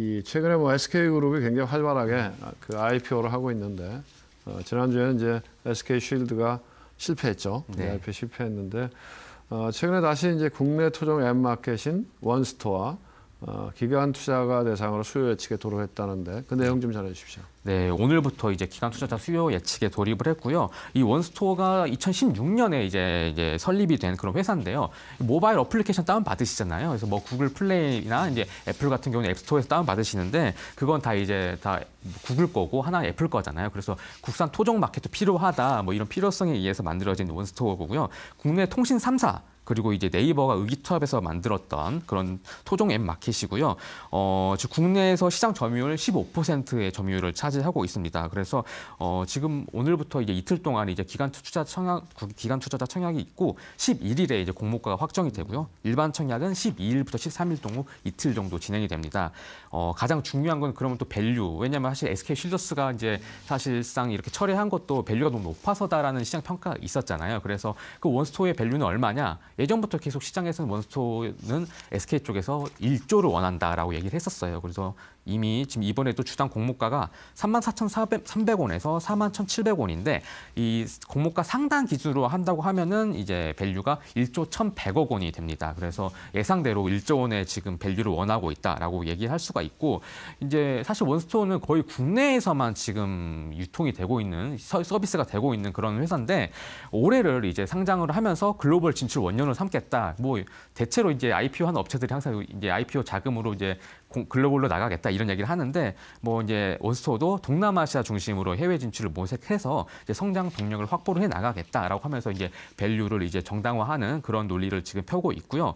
이 최근에 뭐 SK그룹이 굉장히 활발하게 그 IPO를 하고 있는데 지난주에는 이제 SK 쉴드가 실패했죠. 네. IPO 실패했는데 최근에 다시 이제 국내 토종 앱마켓인 원스토어 기관 투자가 대상으로 수요 예측에 돌입했다는데 그 내용 좀 전해주십시오. 네, 오늘부터 이제 기관 투자자 수요 예측에 돌입을 했고요. 이 원스토어가 2016년에 이제 설립이 된 그런 회사인데요. 모바일 어플리케이션 다운 받으시잖아요. 그래서 뭐 구글 플레이나 이제 애플 같은 경우는 앱스토어에서 다운 받으시는데 그건 다 구글 거고 하나는 애플 거잖아요. 그래서 국산 토종 마켓도 필요하다. 뭐 이런 필요성에 의해서 만들어진 원스토어고요. 국내 통신 3사 그리고 이제 네이버가 의기투합해서 만들었던 그런 토종 앱 마켓이고요. 지금 국내에서 시장 점유율 15%의 점유율을 차지하고 있습니다. 그래서 지금 오늘부터 이제 이틀 동안 이제 기간 투자자 청약이 있고 11일에 이제 공모가가 확정이 되고요. 일반 청약은 12일부터 13일 동안 이틀 정도 진행이 됩니다. 가장 중요한 건 그러면 또 밸류. 왜냐하면 사실 SK 쉴더스가 이제 사실상 이렇게 철회한 것도 밸류가 너무 높아서다라는 시장 평가가 있었잖아요. 그래서 그 원스토어의 밸류는 얼마냐? 예전부터 계속 시장에서는 원스토어는 SK 쪽에서 1조를 원한다라고 얘기를 했었어요. 그래서 이미 지금 이번에도 주당 공모가가 34,300원에서 41,700원인데 이 공모가 상단 기준으로 한다고 하면은 이제 밸류가 1조 1,100억 원이 됩니다. 그래서 예상대로 1조 원의 지금 밸류를 원하고 있다라고 얘기할 수가 있고 이제 사실 원스토어는 거의 국내에서만 지금 유통이 되고 있는 서비스가 되고 있는 그런 회사인데 올해를 이제 상장을 하면서 글로벌 진출 원년을 삼겠다. 뭐 대체로 이제 IPO 한 업체들이 항상 이제 IPO 자금으로 이제 글로벌로 나가겠다 이런 얘기를 하는데 뭐 이제 원스토어도 동남아시아 중심으로 해외 진출을 모색해서 이제 성장 동력을 확보를 해 나가겠다라고 하면서 이제 밸류를 이제 정당화하는 그런 논리를 지금 펴고 있고요.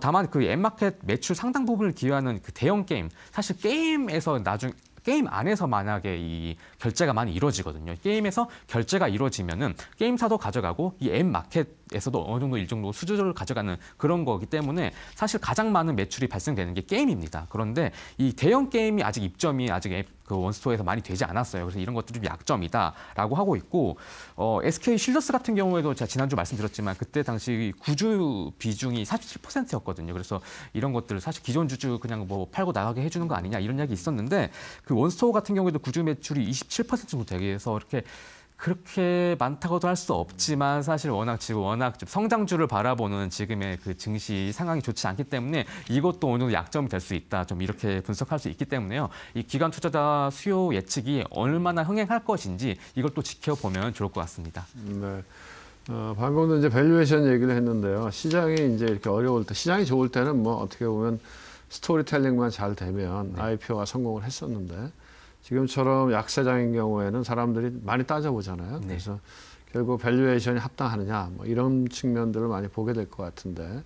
다만 그 앱마켓 매출 상당 부분을 기여하는 그 대형 게임 사실 게임에서 나중 게임 안에서 만약에 이 결제가 많이 이루어지거든요. 게임에서 결제가 이루어지면은 게임사도 가져가고 이 앱 마켓에서도 어느 정도 일정도 수주를 가져가는 그런 거기 때문에 사실 가장 많은 매출이 발생되는 게 게임입니다. 그런데 이 대형 게임이 아직 입점이 아직 그 원스토어에서 많이 되지 않았어요. 그래서 이런 것도 좀 약점이다라고 하고 있고 SK 쉴더스 같은 경우에도 제가 지난주 말씀드렸지만 그때 당시 구주 비중이 47%였거든요. 그래서 이런 것들을 사실 기존 주주 그냥 뭐 팔고 나가게 해주는 거 아니냐 이런 이야기 있었는데 그 원스토어 같은 경우에도 구주 매출이 27% 정도 되게 해서 이렇게 그렇게 많다고도 할 수 없지만 사실 워낙 성장주를 바라보는 지금의 그 증시 상황이 좋지 않기 때문에 이것도 어느 정도 약점이 될 수 있다. 좀 이렇게 분석할 수 있기 때문에요. 이 기관 투자자 수요 예측이 얼마나 흥행할 것인지 이걸 또 지켜보면 좋을 것 같습니다. 네. 방금도 이제 밸류에이션 얘기를 했는데요. 시장이 이제 이렇게 어려울 때, 시장이 좋을 때는 뭐 어떻게 보면 스토리텔링만 잘 되면 네. IPO가 성공을 했었는데 지금처럼 약세장인 경우에는 사람들이 많이 따져보잖아요. 네. 그래서 결국 밸류에이션이 합당하느냐 뭐 이런 측면들을 많이 보게 될 것 같은데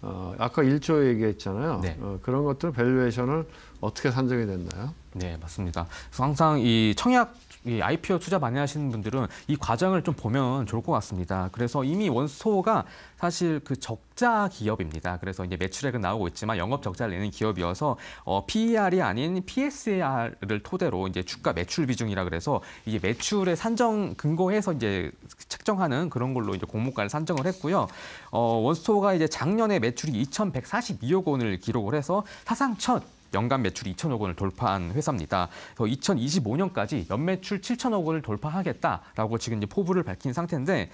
아까 1조 얘기했잖아요. 네. 그런 것들 밸류에이션을 어떻게 산정이 됐나요? 네, 맞습니다. 그래서 항상 이 청약 이 IPO 투자 많이 하시는 분들은 이 과정을 좀 보면 좋을 것 같습니다. 그래서 이미 원스토어가 사실 그 적자 기업입니다. 그래서 이제 매출액은 나오고 있지만 영업 적자를 내는 기업이어서 PER이 아닌 PSR을 토대로 이제 주가 매출 비중이라 그래서 이제 매출의 산정 근거해서 이제 책정하는 그런 걸로 이제 공모가를 산정을 했고요. 원스토어가 이제 작년에 매출이 2,142억 원을 기록을 해서 사상 첫 연간 매출이 2,000억 원을 돌파한 회사입니다. 그래서 2025년까지 연매출 7,000억 원을 돌파하겠다라고 지금 이제 포부를 밝힌 상태인데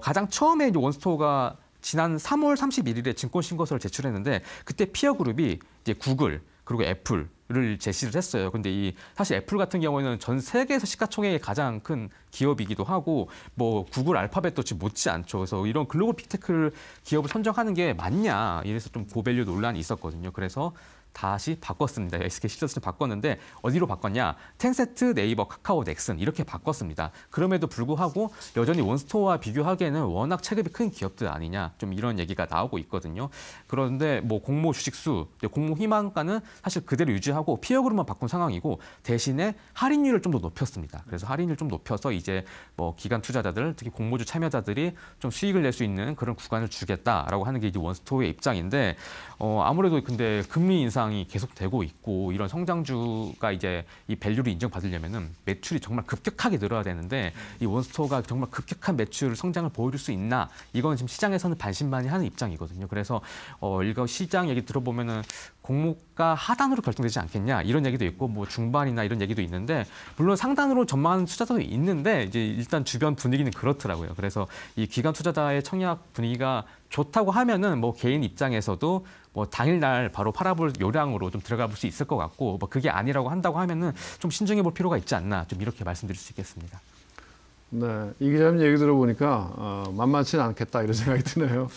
가장 처음에 이제 원스토어가 지난 3월 31일에 증권신고서를 제출했는데 그때 피어그룹이 이제 구글 그리고 애플 를 제시를 했어요. 근데 사실 애플 같은 경우에는 전 세계에서 시가총액이 가장 큰 기업이기도 하고 뭐 구글 알파벳도 지금 못지않죠. 그래서 이런 글로벌 빅테크 기업을 선정하는 게 맞냐 이래서 좀 고밸류 논란이 있었거든요. 그래서 다시 바꿨습니다. SK 쉴더스를 바꿨는데 어디로 바꿨냐? 텐센트, 네이버, 카카오, 넥슨 이렇게 바꿨습니다. 그럼에도 불구하고 여전히 원스토어와 비교하기에는 워낙 체급이 큰 기업들 아니냐 좀 이런 얘기가 나오고 있거든요. 그런데 뭐 공모 주식수, 공모 희망가는 사실 그대로 유지하고 하고 피어그룹만 바꾼 상황이고 대신에 할인율을 좀 더 높였습니다. 그래서 할인율 좀 높여서 이제 뭐 기관 투자자들 특히 공모주 참여자들이 좀 수익을 낼 수 있는 그런 구간을 주겠다라고 하는 게 이제 원스토어의 입장인데 아무래도 근데 금리 인상이 계속되고 있고 이런 성장주가 이제 이 밸류를 인정받으려면은 매출이 정말 급격하게 늘어야 되는데 이 원스토어가 정말 급격한 매출 성장을 보여줄 수 있나 이건 지금 시장에서는 반신반의하는 입장이거든요. 그래서 이거 시장 얘기 들어보면은 공모가 하단으로 결정되지 않겠냐 이런 얘기도 있고 뭐 중반이나 이런 얘기도 있는데 물론 상단으로 전망하는 투자자도 있는데 이제 일단 주변 분위기는 그렇더라고요. 그래서 이 기관 투자자의 청약 분위기가 좋다고 하면은 뭐 개인 입장에서도 뭐 당일날 바로 팔아볼 요량으로 좀 들어가 볼 수 있을 것 같고 뭐 그게 아니라고 한다고 하면은 좀 신중해 볼 필요가 있지 않나 좀 이렇게 말씀드릴 수 있겠습니다. 네, 이 기자님 얘기 들어보니까 만만치는 않겠다 이런 생각이 드네요.